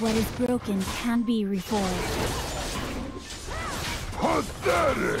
What is broken can be reforged. Pathetic!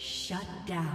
Shut down.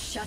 Shut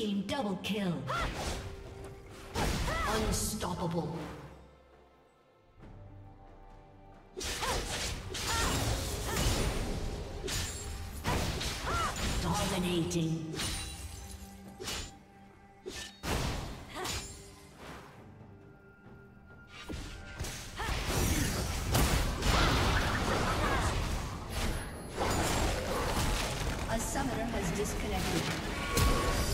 team double kill. Unstoppable. Dominating.